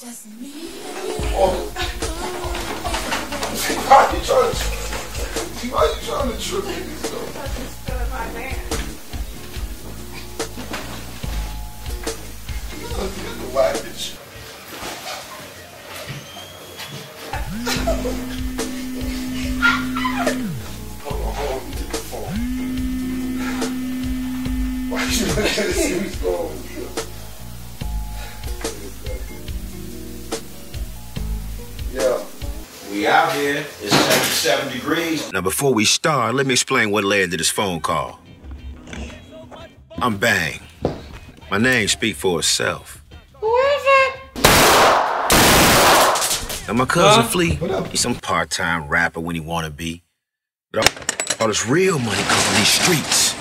Just me and you. Why are you trying to trip me? I just stood my man. You're the wackage. Hold on, let me get the phone. Why you looking at this series going? Yeah. We out here. It's 77 degrees. Now, before we start, let me explain what led to this phone call. I'm Bang. My name speaks for itself. Who is it? Now, my cousin Flea, he's some part-time rapper when he wanna be. But all this real money comes from these streets.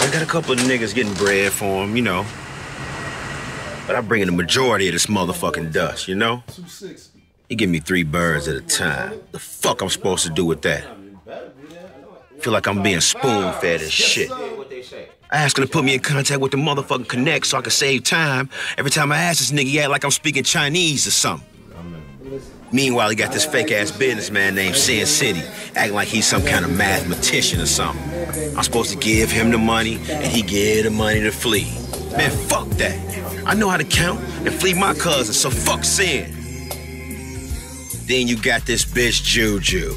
I got a couple of niggas getting bread for him, you know. But I'm bringing the majority of this motherfucking dust, you know? He give me 3 birds at a time. The fuck I'm supposed to do with that? Feel like I'm being spoon-fed and shit. I asked him to put me in contact with the motherfucking Connect so I could save time. Every time I ask this nigga, he act like I'm speaking Chinese or something. Meanwhile, he got this fake-ass businessman named Sen City, acting like he's some kind of mathematician or something. I'm supposed to give him the money, and he give the money to Flea. Man, fuck that. I know how to count and Flea my cousin, so fuck Sen. Then you got this bitch JuJu.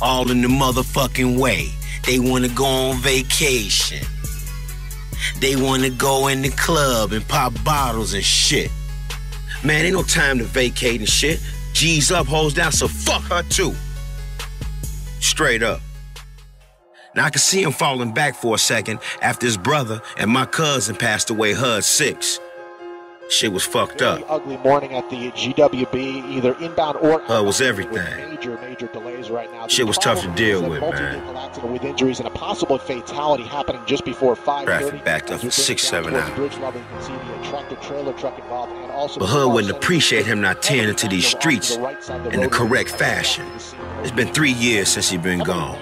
All in the motherfucking way. They wanna go on vacation. They wanna go in the club and pop bottles and shit. Man, ain't no time to vacate and shit. G's up, hoes down, so fuck her too. Straight up. Now I could see him falling back for a second after his brother and my cousin passed away, her 6. Shit was fucked up. Ugly morning at the GWB, either inbound or out. Was everything. Major delays right now. Shit was tough to deal with, man. With injuries and a possible fatality happening just before 5:30. Traffic backed up for 6-7 hours. But Hood wouldn't appreciate him not tearing into these streets in the correct fashion. It's been 3 years since he's been gone.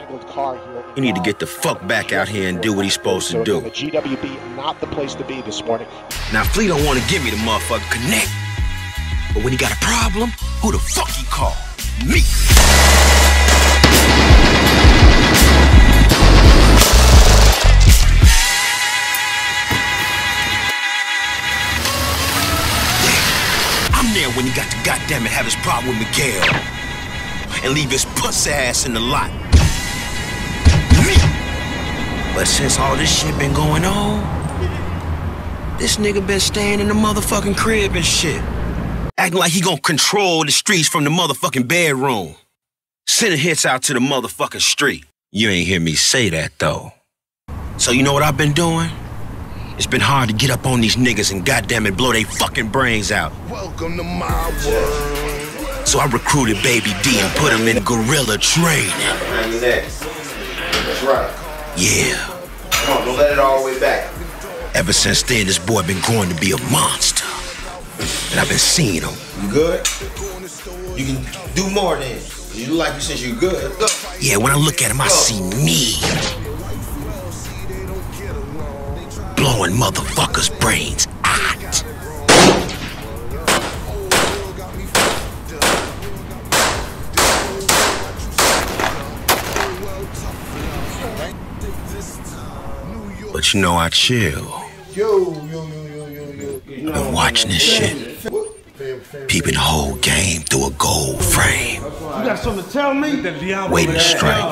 He need to get the fuck back out here and do what he's supposed to do. The GWB, not the place to be this morning. Now, Flea don't want to give me the motherfucking Connect. But when he got a problem, who the fuck he call? Me. Yeah, I'm there when he got to goddammit have his problem with Miguel and leave his pussy ass in the lot. But since all this shit been going on, this nigga been staying in the motherfucking crib and shit. Acting like he gonna control the streets from the motherfucking bedroom. Sending hits out to the motherfucking street. You ain't hear me say that, though. So you know what I've been doing? It's been hard to get up on these niggas and goddammit blow they fucking brains out. Welcome to my world. So I recruited Baby D and put him in gorilla training. That's right. Yeah. Come on, don't let it all the way back. Ever since then, this boy been growing to be a monster. And I've been seeing him. You good? You can do more than you like you since you good. Yeah, when I look at him, I see me. Blowing motherfuckers' brains out. But you know I chill. I've been watching this shit. Peeping the whole game through a gold frame. You got something to tell me? Waiting to strike.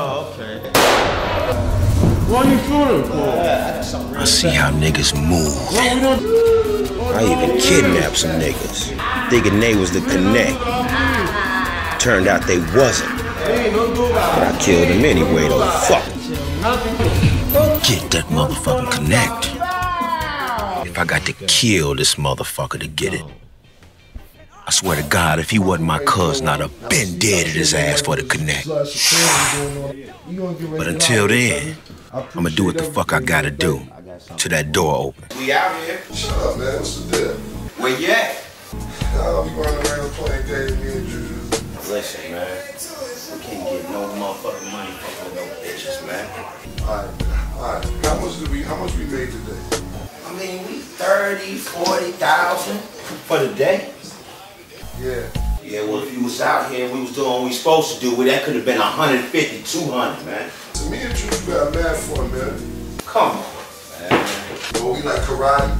What are you shooting for? I see how niggas move. I even kidnapped some niggas, thinking they was the Connect. Turned out they wasn't. But I killed them anyway, though. Fuck. Get that motherfucking Connect. If I got to kill this motherfucker to get it. I swear to God, if he wasn't my cousin, I'd have been dead at his ass for the Connect. But until then, I'ma do what the fuck I gotta do. Till that door open. We out here. Shut up, man. What's the deal? Where you at? We running around playing games, me and Juju. Listen, man. We can't get no motherfucking money from no bitches, man. All right. How much we made today? I mean, we 30, 40,000 for the day. Yeah. Yeah, well, if you was out here and we was doing what we supposed to do, well, that could have been 150, 200, man. So me and JuJu got mad for it, man. Come on, man. Well, we like karate.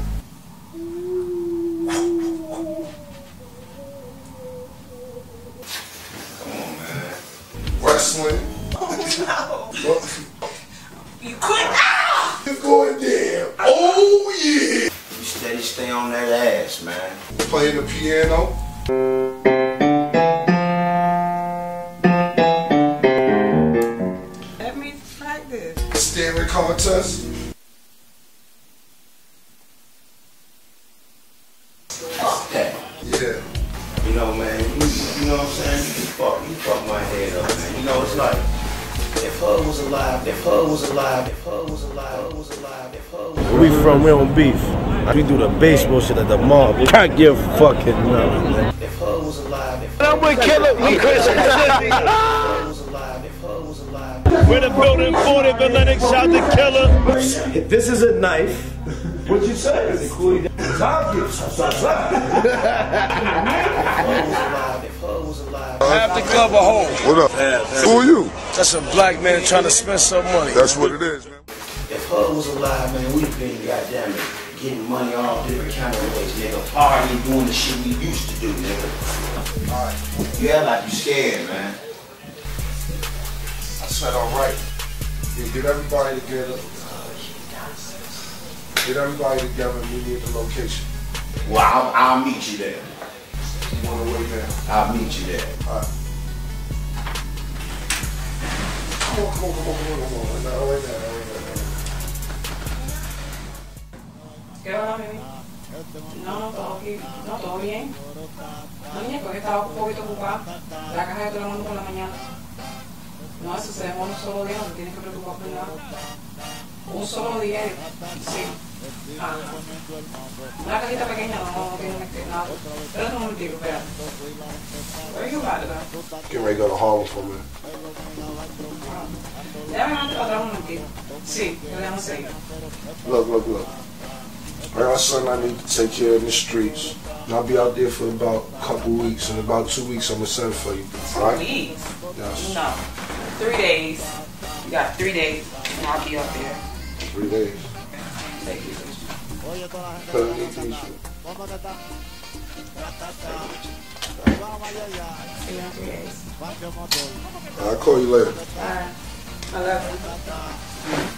Come on, man. Wrestling. Oh, no. What? You couldn't. Ah! You're going down. Oh, yeah. You steady stay on that ass, man. Playing the piano. That means it's like this. Staring contest. Fuck that. Yeah. You know, man, you know what I'm saying? You fuck my head up, man. You know, it's like, if her was alive, if her was alive, if her was alive, her was alive, if her was alive. Where we from, we on beef. We do the baseball shit at the mall. We can't give a fucking no. If her was alive, if her was alive. We're the building 40, Atlantic shot the killer. If this is a knife, what'd you say? Is it cool? Half the club a hole. What up? Who are you? That's a black man trying to spend some money. That's what it is, man. If her was alive, man, we'd been goddamn it. Getting money all different kind of ways, nigga. Party, doing the shit we used to do, nigga. Alright. Yeah, like you scared, man. I said alright. Yeah, get everybody together. Get everybody together and meet me at the location. Well, I'll meet you there. You want to wait there? I'll meet you there. Alright. Come on. Right now. No, toki, no todo bien. La niña porque estaba un poquito ocupada. La caja de todo el mundo por la mañana. No, eso se dejó un solo día, no tienes que preocuparte por nada. Un solo día, sí. Ah, una cajita pequeña no tiene nada. Pero es un multiplico, espera. Where you at, though? Get ready to go to Harlem for me. Déjame mandarte para atrás un multiplico. Sí, lo dejamos seguir. Look. I got something I need to take care of in the streets. And I'll be out there for about a couple weeks. In about 2 weeks, I'm going to send for you. Alright? 2 weeks? Yes. No. 3 days. You got 3 days, and I'll be up there. 3 days. Thank you. I'll call you later. Alright. I love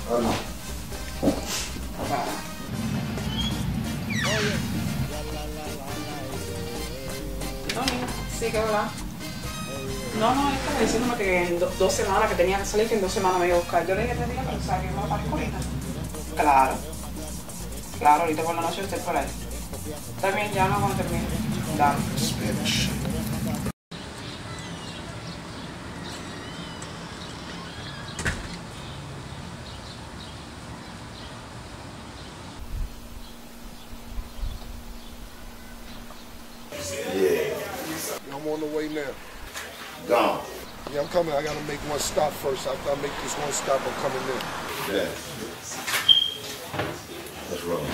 you. I know. Sí, que verdad. No, él estaba diciéndome que en 2 semanas, que tenía que salir, que en 2 semanas me iba a buscar. Yo le dije 3 días, pero ¿sabes que me va a parir ahorita? Claro, ahorita por la noche usted por ahí. Está bien, ya no, cuando termine. Dame. I'm on the way now. Gone. Yeah, I'm coming. I gotta make one stop first. After I make this one stop, I'm coming in. Yeah. That's wrong.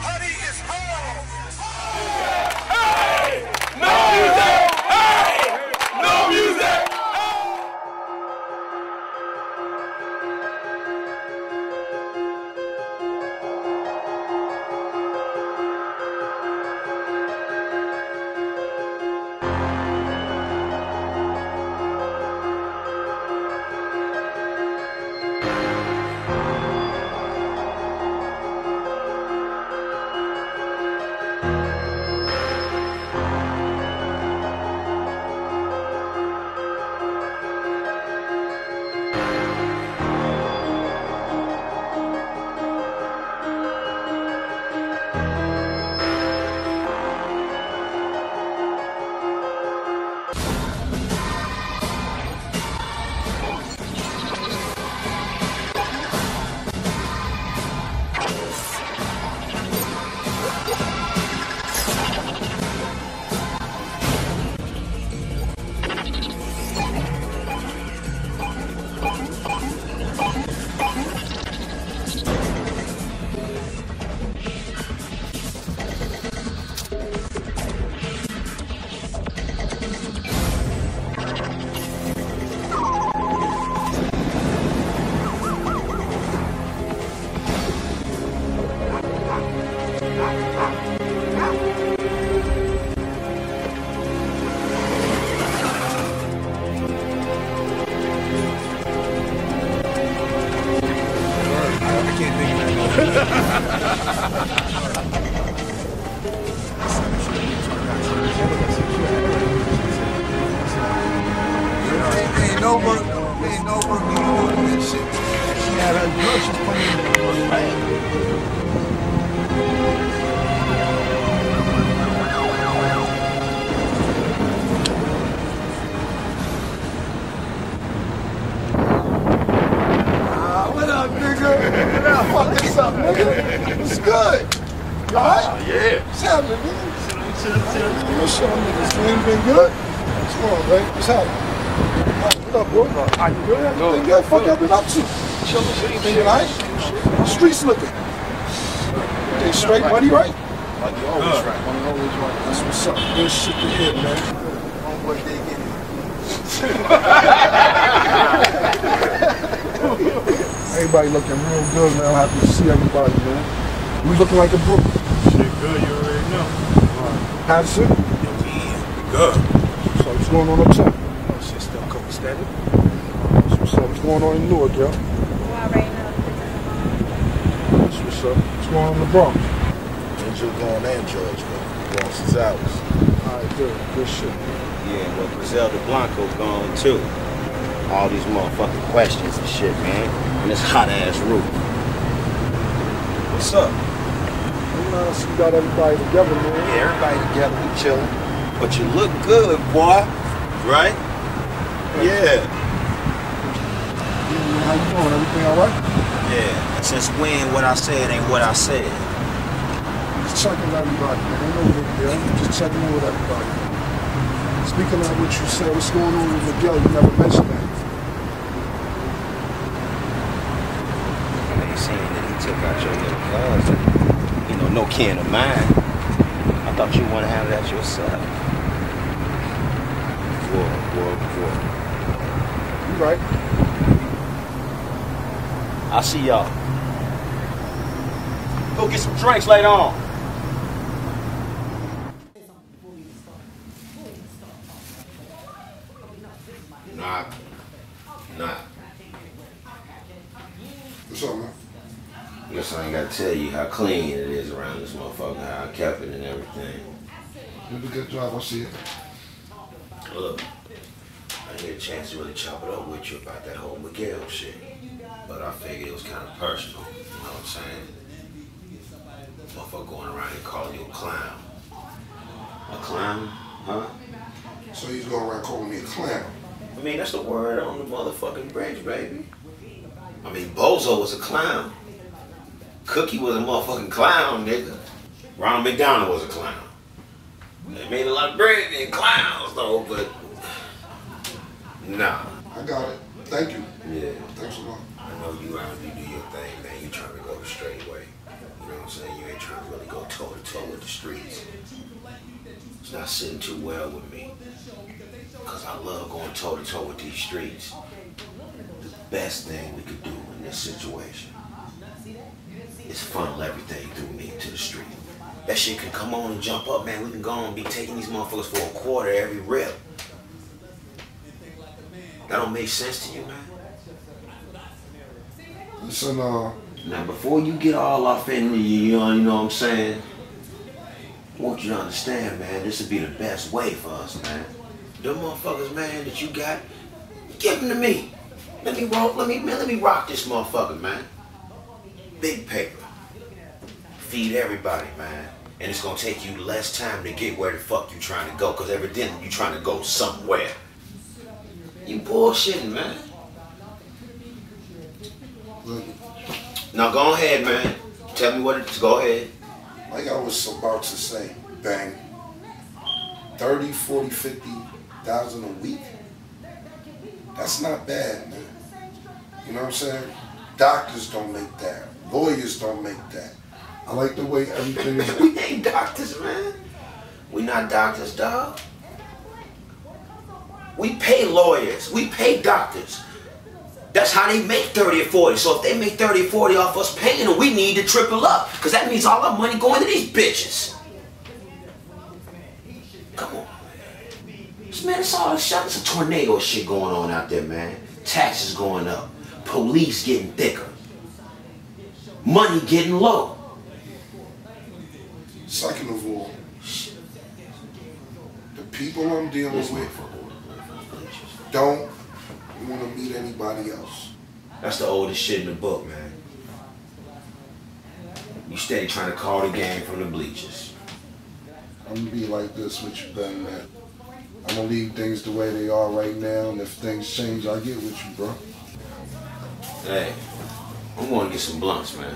Honey is home! no work. There ain't no work you doing that shit. She had her groceries coming in, right? It's good. You alright? Yeah. What's happening, nigga? Your show, nigga. Swing been good? What's going on, babe? What's happening? What up, boy? How you good? Everything good? Fuck up and up to. Everything alright? Streets looking. They straight, buddy, right? Like you always right. I'm always right. That's what's up. Good shit to hear, man. Homeboy, they get it. Everybody looking real good, man. I'm happy to see everybody, man. We looking like a group. Shit good, you already know. How's it? Yeah, good. So what's going on up top? Oh, shit still coming steady. So what's going on in Newark, yo? Well, right now, it's what's up. What's going on in the Bronx? Angel going and George going. Gone since hours. All right, good. Good shit. Yeah, well, Griselda Blanco gone, too. All these motherfucking questions and shit, man. And this hot-ass roof. What's up? I'm nice. You got everybody together, man. Yeah, everybody together. We chilling. But you look good, boy. Right? Yeah. How you doing? Everything all right? Yeah. Since when what I said ain't what I said? I'm just checking on everybody, man. Ain't no big deal. I'm just checking in with everybody. Speaking of what you said, what's going on with Miguel? You never mentioned that. You know, no kin of mine. I thought you want to handle that yourself. Whoa. You right. I'll see y'all. Go get some drinks later on. Nah. What's up, man? Yes, I ain't got to tell you how clean it is around this motherfucker, how I kept it and everything. You did a good job, I see it. Look, I didn't get a chance to really chop it up with you about that whole Miguel shit. But I figured it was kind of personal, you know what I'm saying? Motherfucker going around and calling you a clown. A clown? Huh? So he's going around calling me a clown? I mean, that's the word on the motherfucking bridge, baby. I mean, Bozo was a clown. Cookie was a motherfucking clown, nigga. Ronald McDonald was a clown. They made a lot of bread and clowns, though, but... Nah. I got it. Thank you. Yeah. Thanks a lot. I know you out and you do your thing, man. You trying to go the straight way. You know what I'm saying? You ain't trying to really go toe-to-toe with the streets. It's not sitting too well with me. Because I love going toe-to-toe with these streets. The best thing we could do in this situation. It's funnel everything through me to the street. That shit can come on and jump up, man. We can go on and be taking these motherfuckers for a quarter every rip. That don't make sense to you, man? Listen, now, before you get all off in, you know what I'm saying? I want you to understand, man, this would be the best way for us, man. Them motherfuckers, man, that you got, give them to me. Let me rock this motherfucker, man. Big paper. Feed everybody, man. And it's gonna take you less time to get where the fuck you trying to go, cause evidently you trying to go somewhere. You bullshitting, man. Look. Now go ahead, man. Tell me what to go ahead. Like I was about to say, bang. 30, 40, 50,000 a week? That's not bad, man. You know what I'm saying? Doctors don't make that. Lawyers don't make that. I like the way everything is... We ain't doctors, man. We not doctors, dog. We pay lawyers. We pay doctors. That's how they make 30 or 40. So if they make 30 or 40 off us paying them, we need to triple up. Because that means all our money going to these bitches. Come on, man. Man, it's all a tornado shit going on out there, man. Taxes going up. Police getting thicker. Money getting low. Second of all, the people I'm dealing with don't want to meet anybody else. That's the oldest shit in the book, man. You stay trying to call the game from the bleachers. I'm going to be like this with you, Ben, man. I'm going to leave things the way they are right now, and if things change, I get with you, bro. Hey, I'm going to get some blunts, man.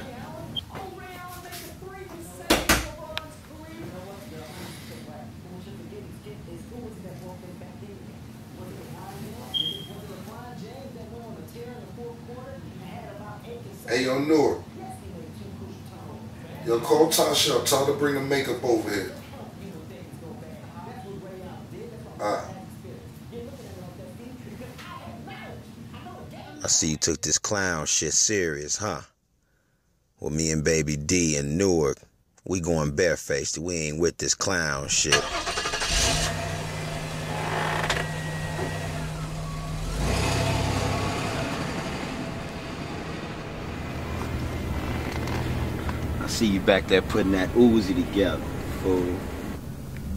Hey, yo, Noor. Yo, call Tasha up. Tell her to bring the makeup over here. I see you took this clown shit serious, huh? Well, me and Baby D and Newark, we going barefaced. We ain't with this clown shit. I see you back there putting that Uzi together, fool.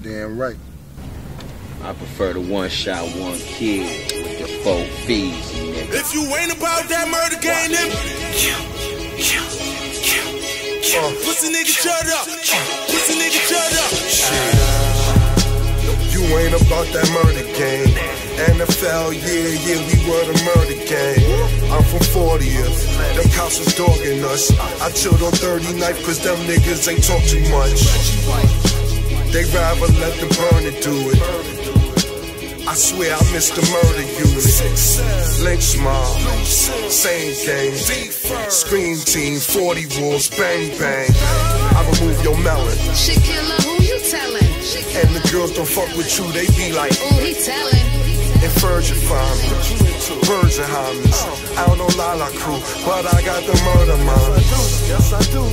Damn right. I prefer the one-shot, one-kill with the 4 Bs, nigga. If you ain't about that murder game, then pussy nigga shut up, pussy nigga shut up. You ain't about that murder game. NFL, yeah, we were the murder game. I'm from 40th, them cops was dogging us. I chilled on 39th, cause them niggas ain't talk too much. They rather let the burner do it. I swear I missed the murder unit. Lynch mob, same game. Scream team, 40 rules, bang bang. I remove your melon. Shit killer, who you telling? And the girls don't fuck with you, they be like, ooh, he telling. And Virgin Farmers, Virgin Homies. I don't know Lala crew, but I got the murder mind. Yes I do.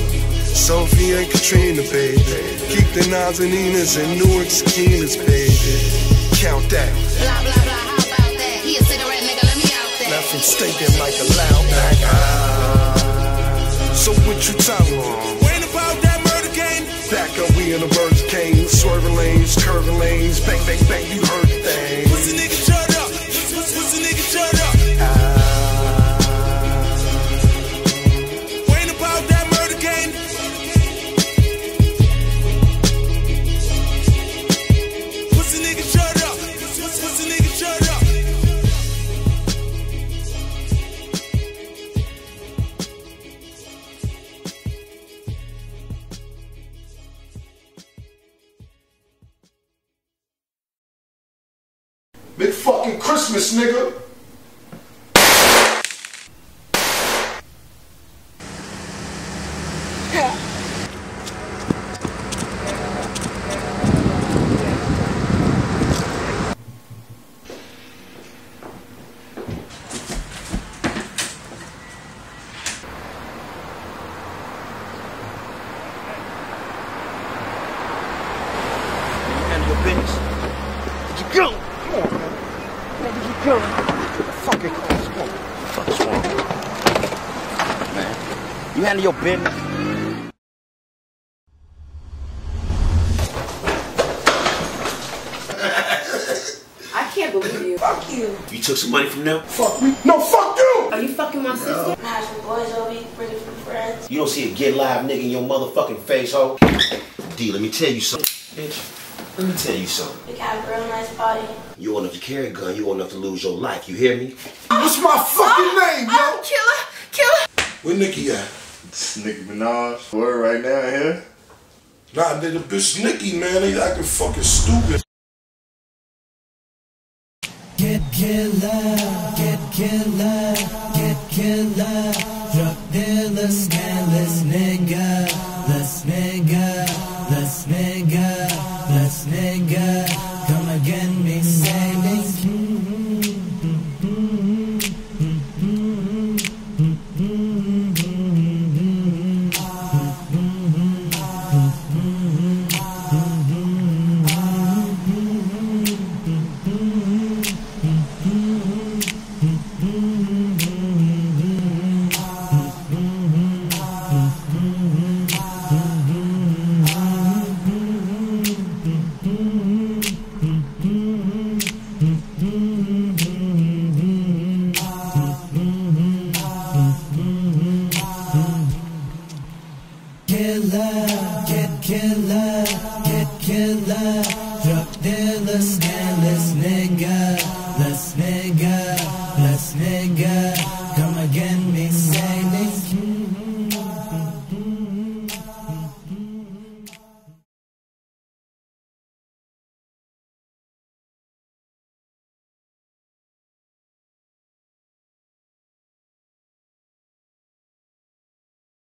Sophie and Katrina, baby. Keep the nines and Enas and Newark Sakinas, baby. Count that. Blah, blah, blah, how about that? He a cigarette nigga, let me out there. Left him stinking like a loud back. So what you talking on? Ain't about that murder game. Back up, we in the murder game. Swerving lanes, curving lanes. Bang, bang, bang, you heard things. Pussy nigga, shut up. Pussy nigga, shut up. Big fucking Christmas, nigga. Yeah. Your business. I can't believe you. Fuck you. You took some money from them? Fuck me. No, fuck you! Are you fucking my sister? I have some boys over, bringing some friends. You don't see a get live nigga in your motherfucking face, ho. D, let me tell you something, bitch. Let me tell you something. We got a real nice party. You old enough to carry a gun, you old enough to lose your life, you hear me? What's my fucking name, yo? Killer. Where Nikki at? Nicki Minaj, word right now here. Nah, nigga, bitch, Nicki, man, they acting fucking stupid. Get loud, get loud, get loud. Drug dealers, man, let's nigga, let's nigga, let's nigga, let's nigga. Come again, me savings. Let's nigga, let's nigga, let's nigga.